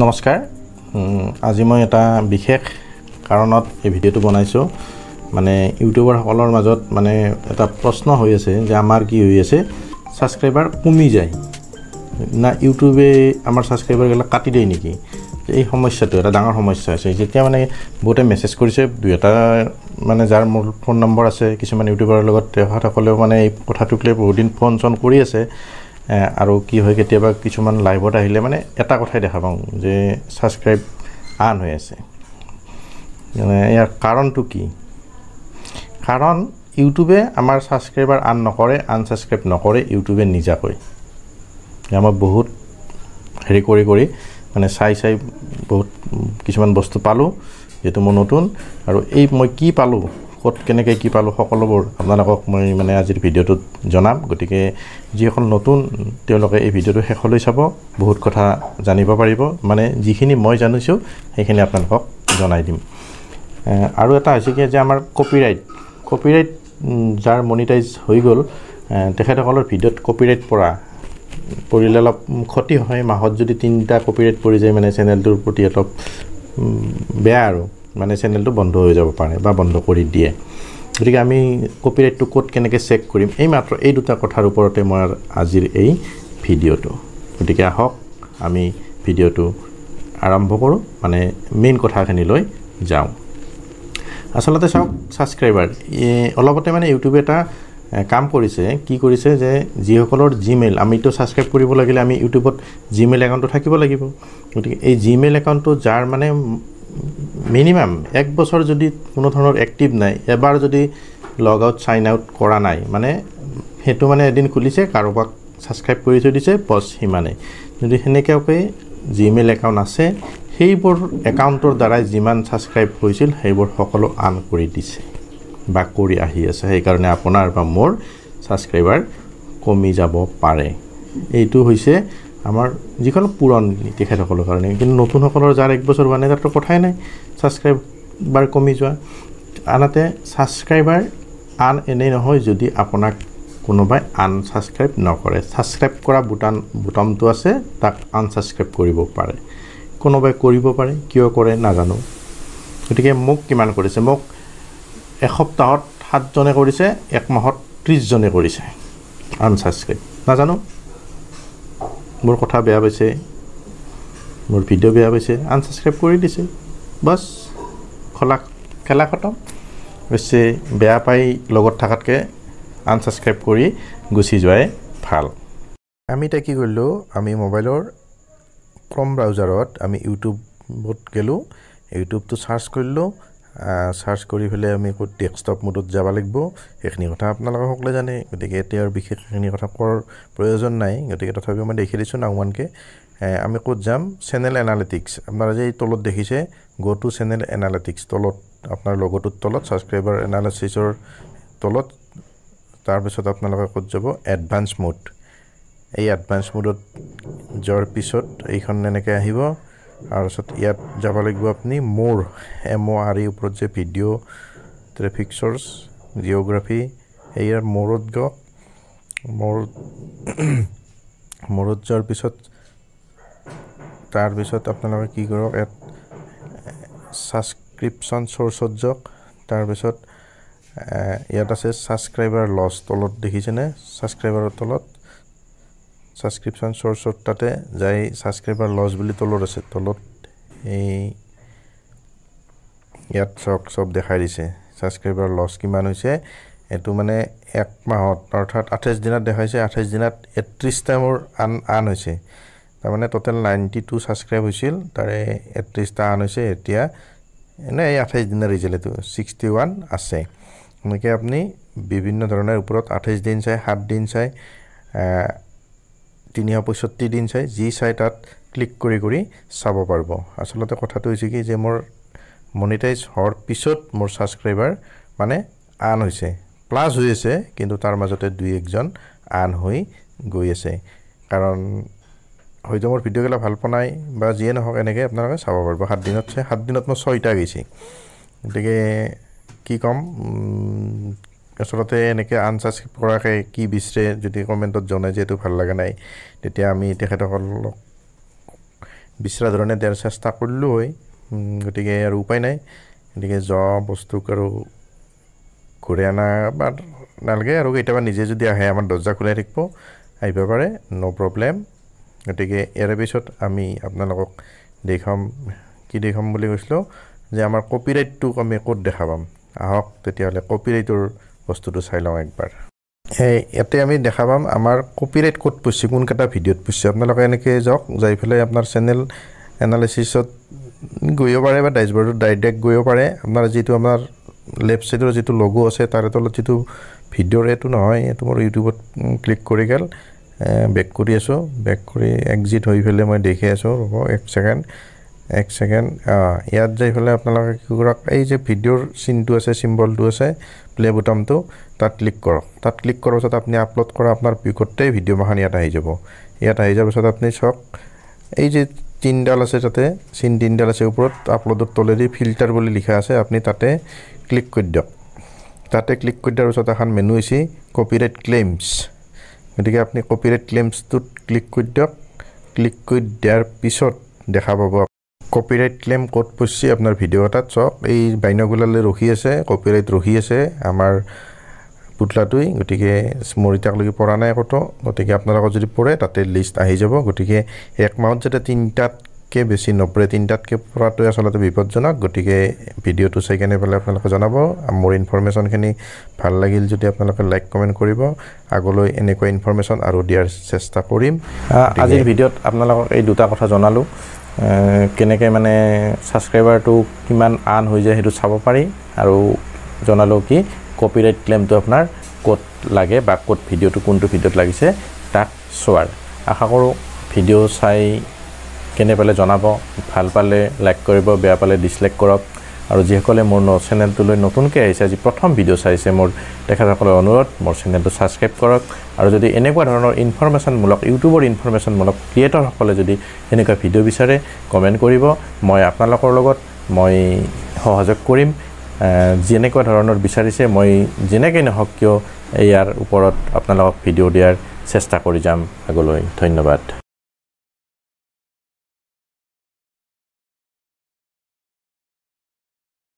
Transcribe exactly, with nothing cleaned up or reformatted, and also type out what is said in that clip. नमस्कार আজি মই এটা বিশেষ কাৰণত এই ভিডিওটো বনাইছো মানে ইউটিউবাৰ সকলৰ মাজত মানে এটা প্ৰশ্ন হৈ আছে যে আমাৰ কি হৈ আছে সাবস্ক্ৰাইবাৰ কমি যায় না ইউটিউবে আমাৰ সাবস্ক্ৰাইবাৰ গলা কাটি দেই নেকি এই সমস্যাটো এটা ডাঙৰ সমস্যা আছে যেতিয়া মানে বহুতে মেসেজ কৰিছে দুই এটা মানে যাৰ মোৰ ফোন নম্বৰ আছে কিছুমান ইউটিউবাৰৰ লগত তেহাতকলেও মানে এই কথাটোক লৈ বহুত দিন ফোন চন কৰি আছে আৰু কি হয় কেতিয়াবা কিছুমান লাইভত আহিলে মানে এটা কথাই দেখা পাওঁ যে সাবস্ক্রাইব আন হৈ আছে মানে ইয়াৰ কাৰণটো কি কাৰণ ইউটিউবে আমাৰ সাবস্ক্ৰাইবাৰ আন নকৰে আনসাবস্ক্ৰাইব নকৰে ইউটিউবে নিজা কই আমাৰ বহুত হেৰি কৰি কৰি মানে চাই চাই বহুত কিছুমান বস্তু পালো যেটো মই নতুন আৰু এই মই কি পালো কত কেনেকৈ কি পালো সকলোবোৰ আপোনালোকক মই মানে আজিৰ ভিডিওটোত জনাম গতিকে যিখন নতুন তেওঁলোকে এই ভিডিওটো শেষলৈ চাব বহুত কথা জানিব পাৰিব মানে যিখিনি মই জানিছো সেইখিনি আপোনালোকক জনাই দিম আৰু এটা আছে কি যে আমাৰ কপিৰাইট কপিৰাইট যাৰ মনিটাইজ হৈ গল তেখেতসকলৰ ভিডিওত কপিৰাইট পৰা পৰিলে অলপ ক্ষতি হয় মাহত যদি তিনটা কপিৰাইট পৰি যায় মানে চেনেলটোৰ প্ৰতি অলপ বেয়া আৰু মানে চেনেলটো বন্ধ হৈ যাব পাৰে বা বন্ধ কৰি দিয়ে গতিকে আমি কপিৰাইটটো কোড কেনেকৈ চেক কৰিম এই মাত্ৰ এই দুটা কথাৰ ওপৰতে মই আজিৰ এই ভিডিওটো গতিকে আহক আমি ভিডিওটো আৰম্ভ কৰোঁ মানে মেইন কথাখিনি লৈ যাওঁ আসলতে সব সাবস্ক্ৰাইবাৰ অলপতে মানে ইউটিউবে এটা কাম কৰিছে কি কৰিছে যে যিসকলৰ জিমেইল আমি তো সাবস্ক্ৰাইব কৰিব লাগিলে আমি ইউটিউবত জিমেইল একাউণ্টটো থাকিব লাগিব গতিকে এই জিমেইল একাউণ্টটো যাৰ মানে মিনিমাম এক বছৰ যদি কোনো ধৰণৰ অ্যাক্টিভ নাই এবাৰ যদি লগ আউট সাইন আউট কৰা নাই মানে হেতু মানে এদিন খুলিছে কাৰোবাক সাবস্ক্ৰাইব কৰি থৈ দিছে বস হিমানে যদি হেনেকাকৈ জিমেইল একাউণ্ট আছে সেইবোৰ একাউণ্টৰ দ্বাৰা যিমান সাবস্ক্ৰাইব হৈছিল সেইবোৰ সকলো আন কৰি দিছে বা কৰি আহি আছে সেই কাৰণে আপোনাৰ বা মোৰ সাবস্ক্ৰাইবাৰ কমি যাব পাৰে এইটো হৈছে আমাৰ যিকোনো পুৰন তেখেত সকলৰ কাৰণে কিন্তু নতুন সকলৰ যাৰ এক বছৰ মানে তাতো কথাই নাই সাবস্ক্ৰাইবাৰ কমি যোৱা আনহাতে সাবস্ক্ৰাইবাৰ আন এনেই নহয় যদি আপোনাক কোনোবাই আনসাবস্ক্ৰাইব নকৰে সাবস্ক্ৰাইব কৰা বুটান বুটামটো আছে তাক আনসাবস্ক্ৰাইব কৰিব পাৰে কোনোবাই কৰিব পাৰে কিয় কৰে নাজানো গতিকে মোক কিমান কৰিছে মোক এসপ্তাহত সাত জনে কৰিছে এক মাহত ত্ৰিশ জনে কৰিছে আনসাবস্ক্ৰাইব নাজানো মোৰ কথা বেয়া হৈছে মোৰ ভিডিও বেয়া হৈছে আনসাবস্ক্ৰাইব কৰি দিছে বাস খলা খেলা খতম হৈছে বেয়া পাই লগত থাকাতকে আনসাবস্ক্রাইব কৰি গুছি যায় ভাল আমি এটা কি কৰিলো আমি মোবাইলৰ ক্ৰোম ব্ৰাউজাৰত আমি ইউটিউবত গেলো ইউটিউবটো সাৰ্চ কৰিলো সাৰ্চ কৰি ফেলে আমি কো ডেস্কটপ মোডত যাব লাগিব এখনি কথা আপোনালোকে সকলে জানে গতিকে এতিয়াৰ বিশেষ এখনি কথা কৰ প্ৰয়োজন নাই গতিকে তথাপিও মই দেখি দিছো নাওমানকে আমি কোত যাম চেনেল এনালিটিক্স আপনারা যে তলত দেখিছে গো টু চেনেল এনালিটিক্স তলত আপনার লগটোৰ তলত সাবস্ক্ৰাইবাৰ এনালাইসিসৰ তলত তাৰ পিছত আপোনালোকে কোত যাব এডভান্স মোড এই এডভান্স মোডত জৰ পিছত এইখন এনেকৈ আহিব আৰু সত ইয়াত যাব লাগিব আপুনি মোৰ এম ও আৰ ই ওপৰত যে video' traffic source geography air মোৰত গ মোৰ মোৰত যোৱাৰ পিছত তাৰ পিছত আপোনালোকে কি কৰক এট সাবস্ক্ৰিপশন সোৰ্সত যোগ তাৰ পিছত ইয়াত আছে সাবস্ক্ৰাইবাৰ লস তলত দেখিছেনে সাবস্ক্ৰাইবাৰৰ তলত সাবস্ক্রিপশন সোর্সত তাতে যাই সাবস্ক্রাইবার লস বুলি তলত আছে তলত এই ইয়াত চক সব দেখাই দিছে সাবস্ক্রাইবার লস কিমান হৈছে এটো মানে এক মাহত অর্থাৎ আঠাইশ দিনত দেখাইছে আঠাইশ দিনত একত্ৰিশ টা মোৰ আন আন হৈছে তাৰ মানে টোটাল নাইণ্টি টু সাবস্ক্ৰাইব হৈছিল তাৰে একত্ৰিশ টা আন হৈছে এতিয়া এনে আঠাইশ দিনৰ ৰিজাল্টটো ছিক্সটি ওৱান আছে এনেকৈ আপুনি বিভিন্ন ধৰণৰ ওপৰত আঠাইশ দিন চাই সাত দিন চাই তিনিশ পঁয়ষষ্ঠি দিন চাই জি চাই তাত ক্লিক কৰি কৰি চাব পাৰব আসলতে কথাটো হৈছে কি যে মোৰ মনিটাইজ হোৱাৰ পিছত মোৰ সাবস্ক্ৰাইবাৰ মানে আন হৈছে প্লাস হৈ আছে কিন্তু তাৰ মাজতে দুই একজন আন হৈ গৈ আছে কাৰণ হয়তো মোৰ ভিডিও গলা ভাল পনাই বা যিয়ে নহক এনেকৈ আপোনালোকে চাব পারব সাত দিনত চাই সাত দিনত মই ছয়টা গৈছি গতিকে কি কম আসলতে এনেকৈ আনসাবস্ক্রাইব কৰাকে কি বিচাৰে যদি কমেন্টত জনাই যেটো ভাল লাগা নাই তেতিয়া আমি তেখেতসকলক विचरा धरणे देर चेष्टा करलो होय गतिके आरो उपाय नाइ गतिके ज बस्तु करो घुरे आना बार नालगे आरो केटाबा निजे जदि आहे आमार दर्जा खुले राखबो आइब पारे नो प्रब्लेम। गतिके एरे बिषयत आमी आपनालोक देखाम कि देखाम बुलि কৈছलो जे आमार कपिराइट टु कमे कोड देखाबाम आहक तेतियाले कपिराइटर बस्तुटु चाइ लও एकबार ए एते आमी देखाबाम आमार कपिराइट कोड पुछि कोन कटा भिडिओत पुछि आपनालोक एनेके जक जाय फेले आपनार चेनेल एनालिसिसत गयो पारे बा डैशबोर्ड डायरेक्ट गयो पारे आपनार जेतु आमार लेफ्ट साइडर जेतु लोगो आसे तारे तলত जेतु भिडिओ रेतु নহয় एतु मोर युट्युबत क्लिक करि गेल बैक करि आसो बैक करि एग्जिट होइ फेले মই देखि आसो रब एक सेकेंड एक सेकेंड यात जाय फेले आपनालोक कि करक ए जे भिडिओर सिनटु आसे सिम्बलटु आसे प्ले बटनटु तात क्लिक करक तात क्लिक करार पाছত আপনি আপলোড কৰা আপনার পিকটে ভিডিও মহান ইয়াত আহি যাব ইয়াত আহি যাব পাছত আপনি চক এই যে তিন ডাল আছে তাতে সিন তিন ডাল আছে উপৰত আপলোডৰ তলেদি ফিল্টাৰ বুলি লিখা আছে আপনি তাতে ক্লিক কৰি দিয়ক তাতে ক্লিক কৰি দিয়াৰ পাছত এখন মেনু আছে কপিৰাইট ক্লেইমছ গতিকে আপনি কপিৰাইট ক্লেইমছটোত ক্লিক কৰি দিয়ক ক্লিক কৰি দিয়াৰ পিছত দেখা পাব कॉपीराइट क्लेम कोड पुछि आपनार भिडिओ एटात चक ए बाइनोकुलारले रखि आसे कॉपीराइट रखि आसे आमार पुतलाटुई गतिके स्मरिताक लगि परा नाय कतो गतिके आपनालोक जदि परे ताते लिस्ट आहि जाबो गतिके एक माउन्ट जते तीनटातके बेसि नब्बे तीनटातके पराटुई आसलते विपदजनक गतिके भिडिओटु चाइ केने पाले आपनालोक जनाबो आमोर इनफरमेशनखिनि ভাল লাগিল जदि आपनालोक लाइक कमेन्ट करिबो आगोलै एनेको इनफरमेशन आरो दियार चेष्टा करिम। आजिर भिडिओत आपनालोक ए दुटा কথা জনালো केनेके माने सब्सक्राइबर तो किमान आन हो जाए हेतु चाब पारि आरो जनालो कि कपिराइट क्लेम तो अपनार कोड लागे बा कोड भिडिओ तो कोनटो भिडिओत लागिसे ताक सोआर आशा करो भिडिओ साइ केने पाले जनाबो ভাল पाले लाइक करिबो बेया पाले डिसलाइक करक आरो जेखले मोर न चैनल तो लै नतुनके आइसे आजि प्रथम भिडिओ साइसे मोर देखाखले अनुरोध मोर चैनल तो सब्सक्राइब करक आरो जदि एनेका धৰণৰ ইনফৰমেচন মূলক ইউটিউবৰ ইনফৰমেচন মূলক ক্ৰিয়েটৰ সকলে যদি এনেকা ভিডিও বিচাৰে কমেন্ট কৰিব মই আপোনালোকৰ লগত মই সহযোগ কৰিম যেনেকা ধৰণৰ বিচাৰিছে মই যেনেকে নহক কিয় ইয়াৰ ওপৰত আপোনালোকক ভিডিও দিয়াৰ চেষ্টা কৰি যাম আগলৈ ধন্যবাদ।